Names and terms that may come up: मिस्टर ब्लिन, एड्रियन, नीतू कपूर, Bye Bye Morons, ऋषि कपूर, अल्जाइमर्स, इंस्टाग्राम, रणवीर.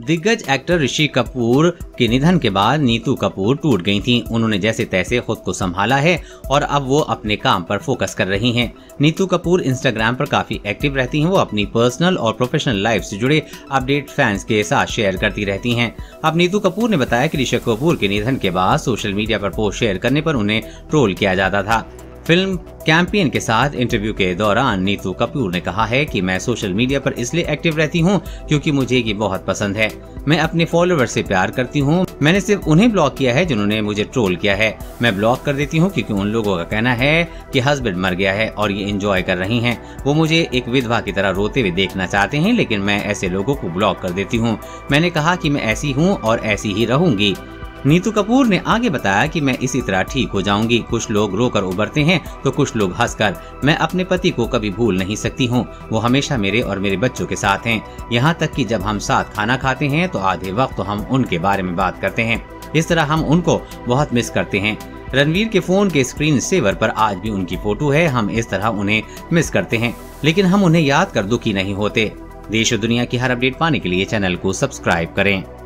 दिग्गज एक्टर ऋषि कपूर के निधन के बाद नीतू कपूर टूट गई थीं। उन्होंने जैसे तैसे खुद को संभाला है और अब वो अपने काम पर फोकस कर रही हैं। नीतू कपूर इंस्टाग्राम पर काफी एक्टिव रहती हैं। वो अपनी पर्सनल और प्रोफेशनल लाइफ से जुड़े अपडेट फैंस के साथ शेयर करती रहती हैं। अब नीतू कपूर ने बताया कि ऋषि कपूर के निधन के बाद सोशल मीडिया पर पोस्ट शेयर करने पर उन्हें ट्रोल किया जाता था। फिल्म कैंपेन के साथ इंटरव्यू के दौरान नीतू कपूर ने कहा है कि मैं सोशल मीडिया पर इसलिए एक्टिव रहती हूं क्योंकि मुझे ये बहुत पसंद है। मैं अपने फॉलोअर्स से प्यार करती हूं। मैंने सिर्फ उन्हें ब्लॉक किया है जिन्होंने मुझे ट्रोल किया है। मैं ब्लॉक कर देती हूं क्योंकि उन लोगों का कहना है कि हस्बैंड मर गया है और ये एंजॉय कर रही हैं। वो मुझे एक विधवा की तरह रोते हुए देखना चाहते हैं, लेकिन मैं ऐसे लोगों को ब्लॉक कर देती हूँ। मैंने कहा कि मैं ऐसी हूँ और ऐसी ही रहूँगी। नीतू कपूर ने आगे बताया कि मैं इसी तरह ठीक हो जाऊंगी। कुछ लोग रोकर उभरते हैं तो कुछ लोग हंसकर। मैं अपने पति को कभी भूल नहीं सकती हूं। वो हमेशा मेरे और मेरे बच्चों के साथ हैं। यहां तक कि जब हम साथ खाना खाते हैं तो आधे वक्त तो हम उनके बारे में बात करते हैं। इस तरह हम उनको बहुत मिस करते हैं। रणवीर के फोन के स्क्रीन सेवर पर आज भी उनकी फोटो है। हम इस तरह उन्हें मिस करते हैं, लेकिन हम उन्हें याद कर दुखी नहीं होते। देश और दुनिया की हर अपडेट पाने के लिए चैनल को सब्सक्राइब करें।